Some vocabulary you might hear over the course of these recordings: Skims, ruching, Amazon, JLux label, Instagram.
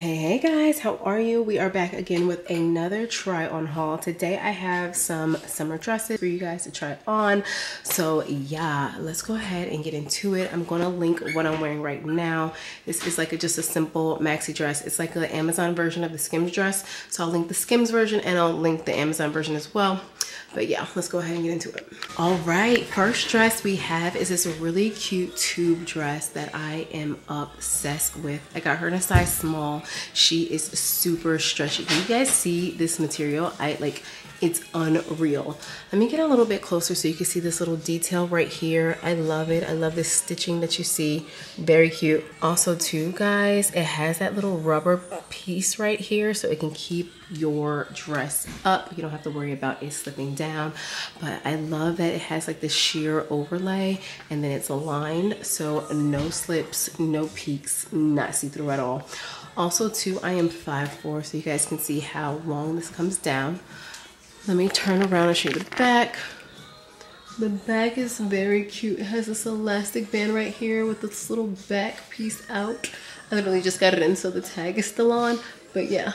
Hey guys, how are you? We are back again with another try on haul. Today I have some summer dresses for you guys to try on. So yeah, let's go ahead and get into it. I'm gonna link what I'm wearing right now. This is like just a simple maxi dress. It's like the Amazon version of the Skims dress. So I'll link the Skims version and I'll link the Amazon version as well. But yeah, let's go ahead and get into it. All right, first dress we have is this really cute tube dress that I am obsessed with. I got her in a size small. She is super stretchy. Can you guys see this material? It's unreal. Let me get a little bit closer so you can see this little detail right here. I love it. I love this stitching that you see. Very cute. Also too, guys, it has that little rubber piece right here so it can keep your dress up. You don't have to worry about it slipping down. But I love that it has like this sheer overlay and then it's aligned. So no slips, no peaks, not see-through at all. Also too, I am 5'4", so you guys can see how long this comes down. Let me turn around and show you the back. The back is very cute. It has this elastic band right here with this little back piece out. I literally just got it in, so the tag is still on. But yeah,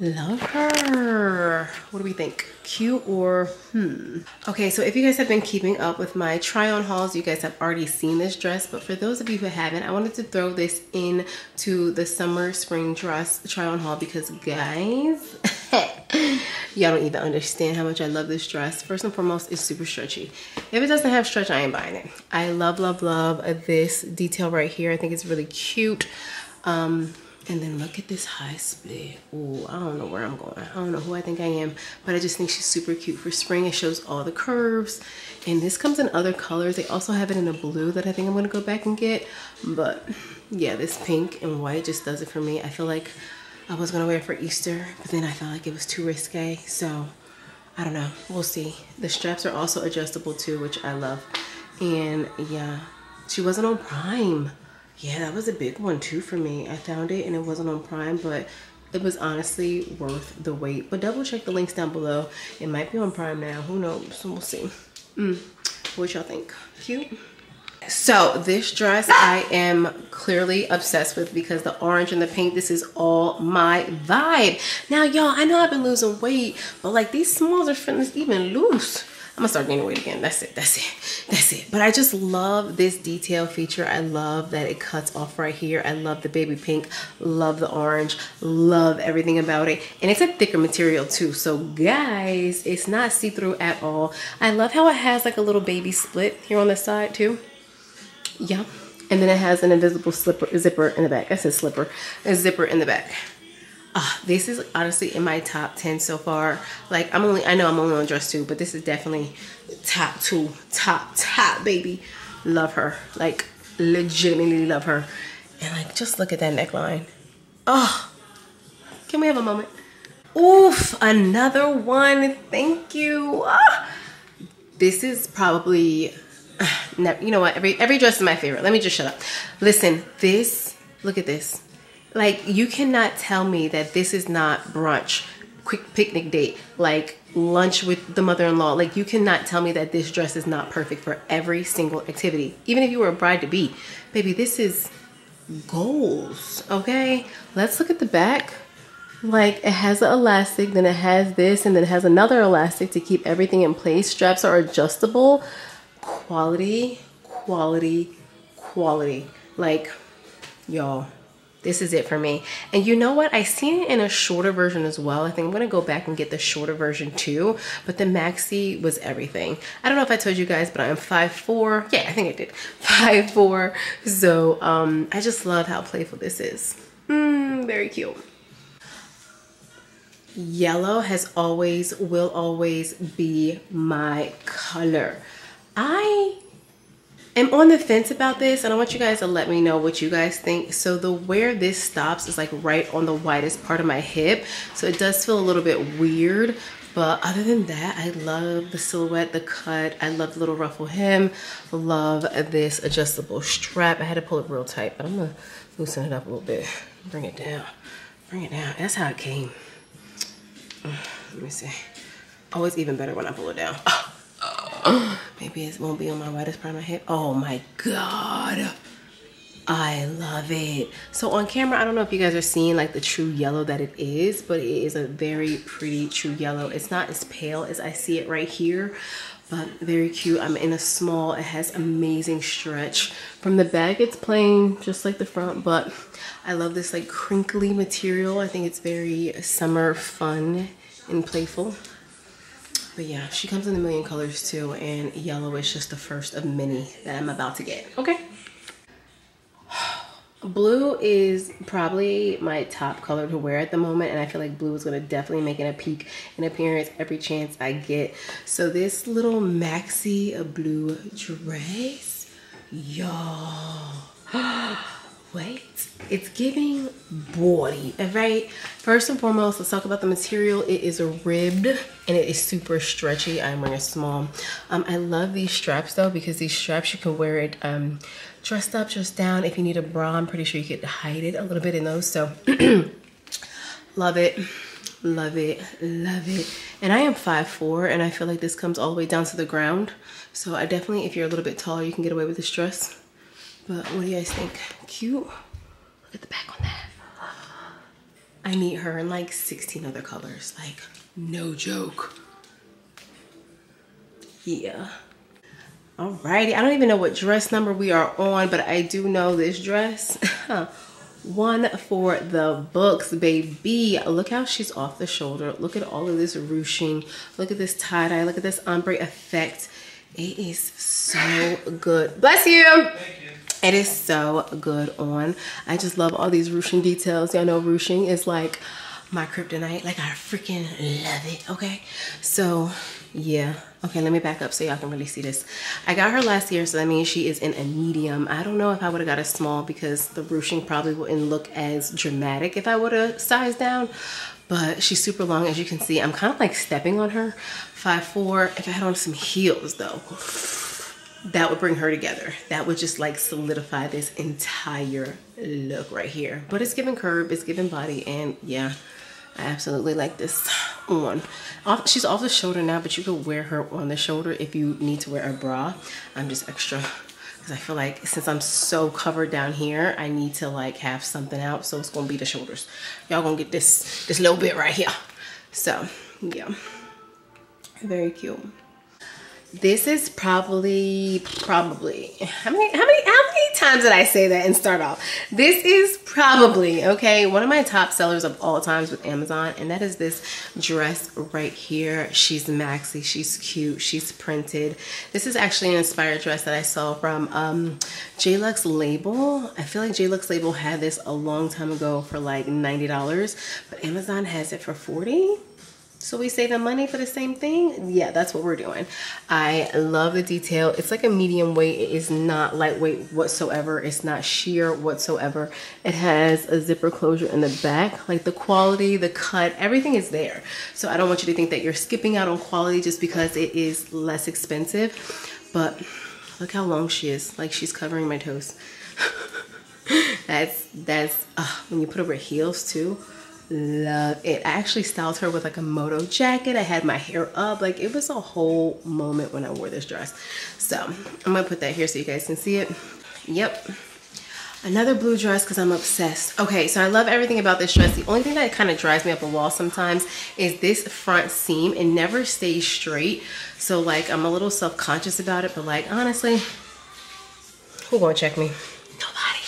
love her. What do we think? Cute or Okay, so if you guys have been keeping up with my try on hauls, you guys have already seen this dress, but for those of you who haven't, I wanted to throw this in to the summer spring dress try on haul because guys, y'all don't even understand how much I love this dress. First and foremost, it's super stretchy. If it doesn't have stretch, I ain't buying it. I love, love, love this detail right here. I think it's really cute. And then look at this high split. Oh, I don't know where I'm going. I don't know who I think I am, but I just think she's super cute for spring. It shows all the curves. And this comes in other colors. They also have it in a blue that I think I'm gonna go back and get. But yeah, this pink and white just does it for me. I feel like I was gonna wear it for Easter, but then I felt like it was too risque. So I don't know, we'll see. The straps are also adjustable too, which I love. And yeah, she wasn't on Prime. Yeah, that was a big one too for me. I found it and it wasn't on Prime, but it was honestly worth the wait. But double check the links down below. It might be on Prime now, who knows, we'll see. What y'all think? Cute? So this dress I am clearly obsessed with because the orange and the pink, this is all my vibe. Now y'all, I know I've been losing weight, but like these smalls are feeling even loose. I'm gonna start gaining weight again. That's it. But I just love this detail feature. I love that it cuts off right here. I love the baby pink, love the orange, love everything about it. And it's a thicker material too. So guys, it's not see-through at all. I love how it has like a little baby split here on the side too. Yeah. And then it has an invisible zipper in the back. I said slipper, a zipper in the back. This is honestly in my top 10 so far. Like I know I'm only on dress 2, but this is definitely top 2, top baby. Love her, like legitimately love her. And like, just look at that neckline. Oh, can we have a moment? Oof, another one, thank you. This is probably, you know what, every dress is my favorite. Let me just shut up. Listen, this, look at this. Like, you cannot tell me that this is not brunch, quick picnic date, like lunch with the mother-in-law. Like, you cannot tell me that this dress is not perfect for every single activity. Even if you were a bride-to-be, baby, this is goals, okay? Let's look at the back. Like, it has an elastic, then it has this, and then it has another elastic to keep everything in place. Straps are adjustable. Quality, quality, quality. Like, y'all. This is it for me. And you know what? I seen it in a shorter version as well. I think I'm gonna go back and get the shorter version too, but the maxi was everything. I don't know if I told you guys, but I'm 5'4". Yeah, I think I did. 5'4". So I just love how playful this is. Very cute. Yellow has always, will always be my color. I'm on the fence about this and I want you guys to let me know what you guys think. So the where this stops is like right on the widest part of my hip. So it does feel a little bit weird, but other than that, I love the silhouette, the cut. I love the little ruffle hem. Love this adjustable strap. I had to pull it real tight, but I'm gonna loosen it up a little bit. Bring it down, bring it down. That's how it came. Let me see. Oh, it's even better when I pull it down. Maybe it won't be on my widest part of my hip. Oh my god. I love it. So on camera, I don't know if you guys are seeing like the true yellow that it is, but it is a very pretty true yellow. It's not as pale as I see it right here, but very cute. I'm in a small. It has amazing stretch. From the back, it's plain, just like the front, but I love this like crinkly material. I think it's very summer fun and playful. But yeah, she comes in a million colors too, and yellow is just the first of many that I'm about to get. Okay. Blue is probably my top color to wear at the moment, and I feel like blue is going to definitely make a peak in appearance every chance I get. So this little maxi blue dress, y'all, wait, it's giving body, alright? First and foremost, let's talk about the material. It is ribbed and it is super stretchy. I'm wearing a small. I love these straps though, because these straps, you can wear it dressed up, dressed down. If you need a bra, I'm pretty sure you could hide it a little bit in those. So love it, love it, love it. And I am 5'4", and I feel like this comes all the way down to the ground. So I definitely, if you're a little bit taller, you can get away with this dress. But what do you guys think? Cute? Look at the back on that. I need her in like 16 other colors. Like, no joke. Yeah. Alrighty, I don't even know what dress number we are on, but I do know this dress. One for the books, baby. Look how she's off the shoulder. Look at all of this ruching. Look at this tie-dye. Look at this ombre effect. It is so good. Bless you. Thank you. It is so good on. I just love all these ruching details. Y'all know ruching is like my kryptonite. Like, I freaking love it, okay? So, yeah. Okay, let me back up so y'all can really see this. I got her last year, so that means she is in a medium. I don't know if I would have got a small, because the ruching probably wouldn't look as dramatic if I would have sized down. But she's super long, as you can see. I'm kind of like stepping on her. 5'4". If I had on some heels though, that would bring her together. That would just like solidify this entire look right here. But it's giving curve, it's giving body, and yeah, I absolutely like this on. She's off the shoulder now, but you could wear her on the shoulder if you need to wear a bra. I'm just extra, because I feel like since I'm so covered down here, I need to like have something out. So it's gonna be the shoulders. Y'all gonna get this little bit right here. So yeah, very cute. This is probably how many times did I say that and start off? This is probably, okay, one of my top sellers of all times with Amazon, and that is this dress right here. She's maxi, she's cute, she's printed. This is actually an inspired dress that I saw from JLux Label. I feel like JLux Label had this a long time ago for like $90, but Amazon has it for $40. So we save the money for the same thing? Yeah, that's what we're doing. I love the detail. It's like a medium weight. It is not lightweight whatsoever. It's not sheer whatsoever. It has a zipper closure in the back. Like, the quality, the cut, everything is there. So I don't want you to think that you're skipping out on quality just because it is less expensive. But look how long she is. Like, she's covering my toes. that's when you put over heels too. Love it. I actually styled her with like a moto jacket. I had my hair up. Like, it was a whole moment when I wore this dress. So I'm gonna put that here so you guys can see it. Yep, another blue dress, because I'm obsessed. Okay, so I love everything about this dress. The only thing that kind of drives me up a wall sometimes is this front seam. It never stays straight, so like I'm a little self-conscious about it. But like, honestly, who gonna check me? Nobody.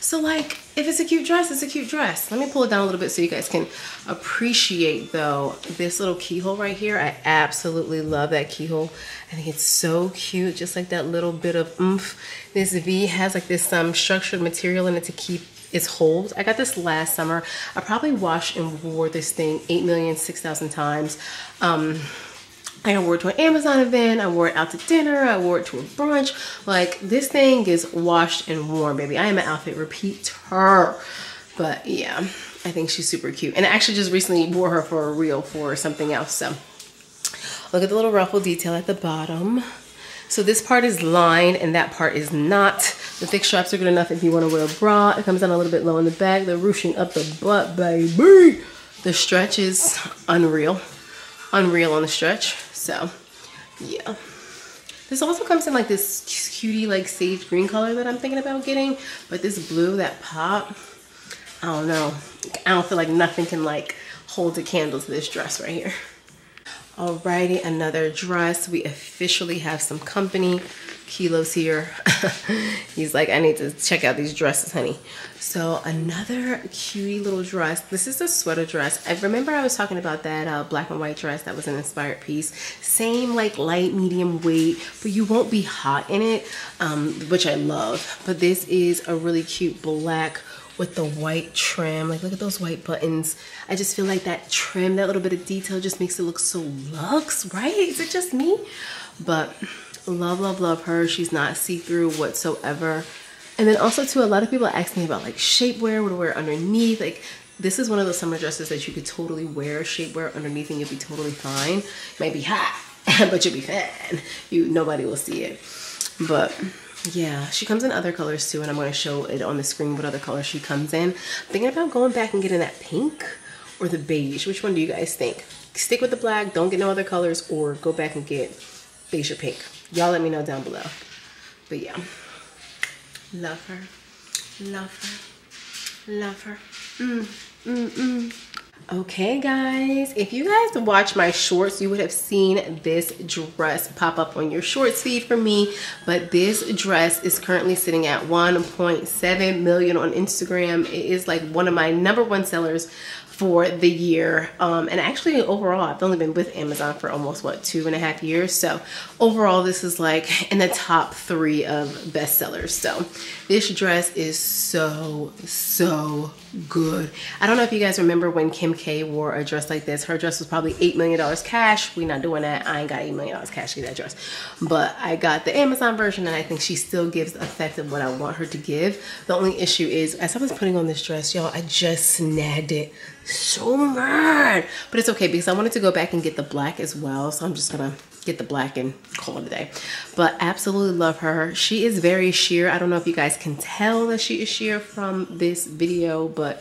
So like, if it's a cute dress, it's a cute dress. Let me pull it down a little bit so you guys can appreciate though this little keyhole right here. I absolutely love that keyhole. I think it's so cute, just like that little bit of oomph. This V has like this structured material in it to keep its hold. I got this last summer. I probably washed and wore this thing 6,000 times. I wore it to an Amazon event, I wore it out to dinner, I wore it to a brunch. Like, this thing is washed and worn, baby. I am an outfit repeater. But yeah, I think she's super cute. And I actually just recently wore her for a reel for something else. So look at the little ruffle detail at the bottom. So this part is lined and that part is not. The thick straps are good enough if you want to wear a bra. It comes down a little bit low in the back. They're ruching up the butt, baby. The stretch is unreal. Unreal on the stretch. So yeah, This also comes in like this cutie like sage green color that I'm thinking about getting, but this blue, that pop, I don't know. I don't feel like nothing can like hold a candle to this dress right here. Alrighty, another dress. We officially have some company. Kilo's here. He's like, I need to check out these dresses, honey. So another cutie little dress. This is a sweater dress. I remember I was talking about that black and white dress that was an inspired piece. Same like light, medium weight, but you won't be hot in it, which I love. But this is a really cute black with the white trim. Like, look at those white buttons. I just feel like that trim, that little bit of detail just makes it look so luxe, right? Is it just me? But love, love, love her. She's not see-through whatsoever. And then also too, a lot of people ask me about like shapewear, what to wear underneath. Like, this is one of those summer dresses that you could totally wear shapewear underneath and you'll be totally fine. You might be hot, but you'll be fine. Nobody will see it. But yeah, she comes in other colors too, and I'm going to show it on the screen what other color she comes in. I'm thinking about going back and getting that pink or the beige. Which one do you guys think? Stick with the black, don't get no other colors, or go back and get beige or pink. Y'all let me know down below. But yeah, love her, love her, love her. Okay guys, if you guys watch my shorts, you would have seen this dress pop up on your shorts feed for me, but this dress is currently sitting at 1.7 million on Instagram. It is like one of my #1 sellers for the year, and actually overall I've only been with Amazon for almost what, 2.5 years, so overall this is like in the top 3 of bestsellers. So this dress is so good. I don't know if you guys remember when Kim K wore a dress like this. Her dress was probably $8 million cash. We're not doing that. I ain't got $8 million cash to get that dress, but I got the Amazon version, and I think she still gives effective what I want her to give. The only issue is, as I was putting on this dress, y'all, I just snagged it so mad, but it's okay because I wanted to go back and get the black as well, so I'm just gonna get the black and call it a day. But absolutely love her. She is very sheer. I don't know if you guys can tell that she is sheer from this video, but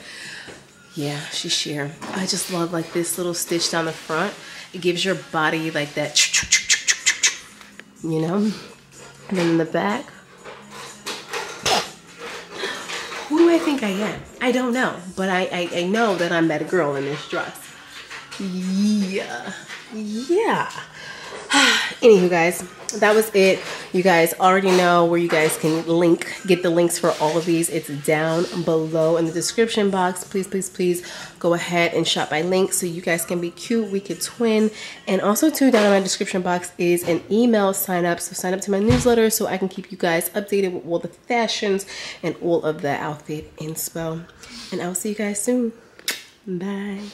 yeah, she's sheer. I just love like this little stitch down the front. It gives your body like that, you know. And then in the back, who do I think I am? I don't know, but I know that I'm that girl in this dress. Yeah. Anywho guys, that was it. You guys already know where you guys can get the links for all of these. It's down below in the description box. Please go ahead and shop by link so you guys can be cute, we could twin. And also too, down in my description box is an email sign up, so sign up to my newsletter so I can keep you guys updated with all the fashions and all of the outfit inspo. And I'll see you guys soon. Bye.